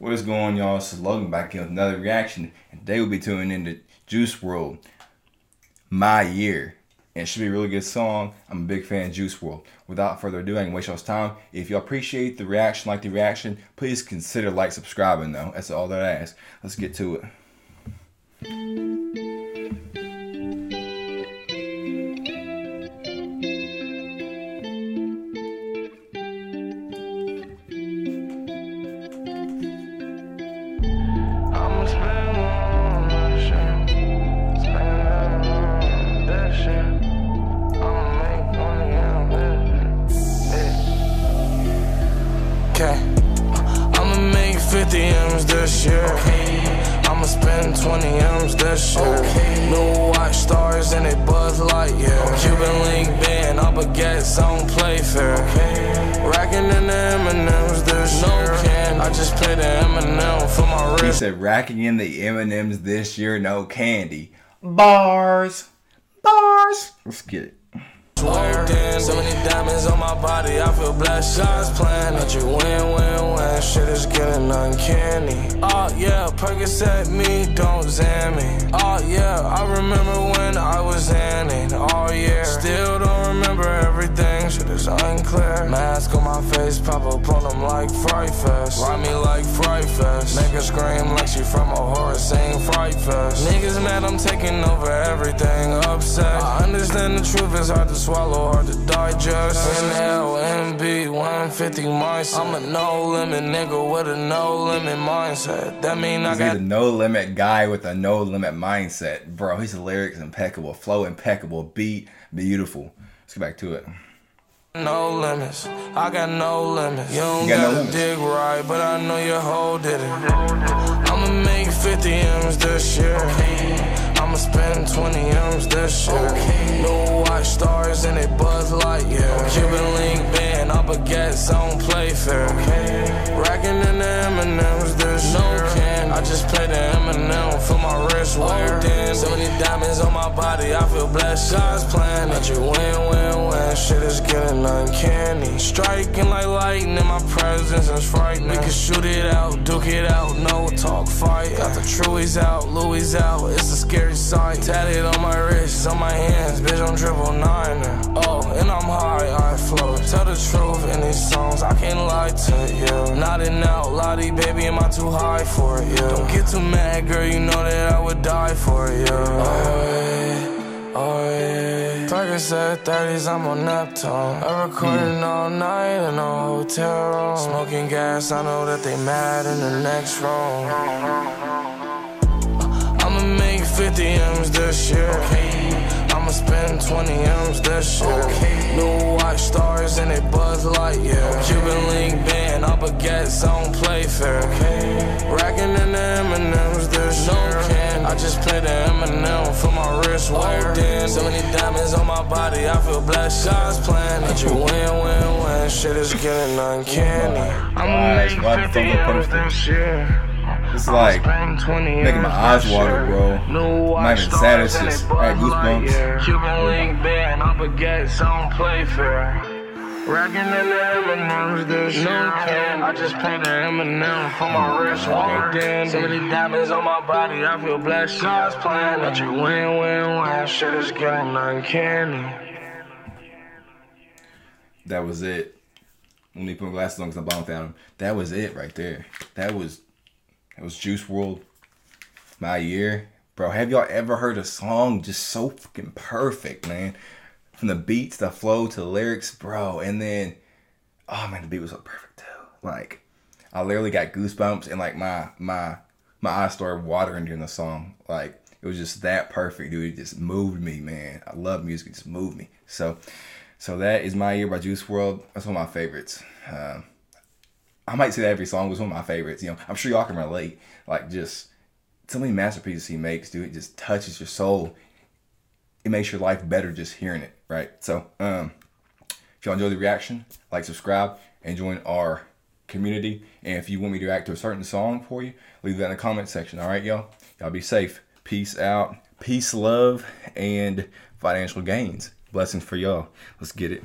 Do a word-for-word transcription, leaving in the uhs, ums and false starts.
What is going on, y'all? It's Logan back in another reaction, and today we'll be tuning into Juice world, My Year. And it should be a really good song. I'm a big fan of Juice world. Without further ado, I can waste y'all's time. If y'all appreciate the reaction, like the reaction, please consider like subscribing though. That's all that I ask. Let's get to it. fifty M's this year. Okay. I'ma spend twenty M's this year. Okay. New watch stars and they buzz light, yeah. Okay. Cuban link band, I baguettes, I don't play fair. Okay. Racking in the M and M's this year. No can, I just play the M and M for my wrist. He said racking in the M and M's this year, no candy. Bars. Bars. Let's get it. Damn, so many diamonds on my body, I feel blessed. Shots playing that you win, win, win. Shit is getting uncanny. Oh yeah, Percocet me, don't zam me. Oh yeah, I remember when I was Annie. Oh yeah, still don't remember everything. Shit is unclear. Mask on my face, pop up on them like Fright Fest. Ride me like Fright Fest. Make her scream like she from a horror scene. Fright Fest. Niggas mad, I'm taking over everything. Upset. I understand the truth is hard to swallow. Swallow hard to digest. N L M B one fifty mindset. I'm a no limit nigga with a no limit mindset. That mean I got a no limit guy with a no limit mindset. Bro, his lyrics impeccable, flow impeccable, beat beautiful. Let's get back to it. No limits, I got no limits. You don't you got gotta no dig right, but I know your hoe did it. I'ma make fifty M's this year. Okay. I'ma spend twenty M's this year. Okay. New watch stars and they buzz light, yeah. Okay. Cuban link band, I baguettes, I don't play fair. Okay. Racking in the M and M's this no year. Can, I just play the M and M for my wrist wear. Oh, so many diamonds on my body, I feel blessed. Shots playing that you win, win, win. Shit is getting uncanny. Striking like lightning, my presence is frightening. We can shoot it out, duke it out, no talk fight. Got the Truies out, Louis out, it's a scary sight. Tatted on my wrists, on my hands, bitch, I'm triple niner. Oh, and I'm high, I float. Tell the truth in these songs, I can't lie to you. Nodding out, Lottie, baby, am I too high for you? Don't get too mad, girl, you know that I would die for you. Oh, yeah, oh, yeah. Percocet thirties, I'm on Neptune. I recording mm. all night in a hotel room. Smoking gas, I know that they mad in the next room. fifty M's this year. Okay. I'ma spend twenty M's this year. Okay. New watch stars and they buzz light, yeah. Okay. Cuban link band, I baguettes, I don't play fair. Okay. Racking in the M and M's this no year. Can, I just play the M and M for my wrist wear. Oh, so many diamonds on my body, I feel blessed. Shots playing that you win, win, win. Shit is getting uncanny. I'ma make fifty M's this year. It's like making my eyes water, bro. I'm not even sad, it's just I had goosebumps. Cuban link band, I baguettes, I don't play fair. Racking in the M and M's this year. I just play the M and M for my wrist wear. So many diamonds on my body, I feel blessed. God's plan that you win, win, win. Shit is getting uncanny. That was it. Let me put my glasses on because I'm bouncing on them. That was it right there. That was. It was Juice world, My Year. Bro, have y'all ever heard a song just so fucking perfect, man? From the beats, the flow, to the lyrics, bro. And then, oh man, the beat was so perfect too. Like, I literally got goosebumps and like my my my eyes started watering during the song. Like, it was just that perfect, dude. It just moved me, man. I love music. It just moved me. So, so that is My Year by Juice world. That's one of my favorites. Um, I might say that every song was one of my favorites. You know, I'm sure y'all can relate. Like, just so many masterpieces he makes, dude. It just touches your soul. It makes your life better just hearing it, right? So, um, if y'all enjoyed the reaction, like, subscribe, and join our community. And if you want me to react to a certain song for you, leave that in the comment section. All right, y'all? Y'all be safe. Peace out. Peace, love, and financial gains. Blessings for y'all. Let's get it.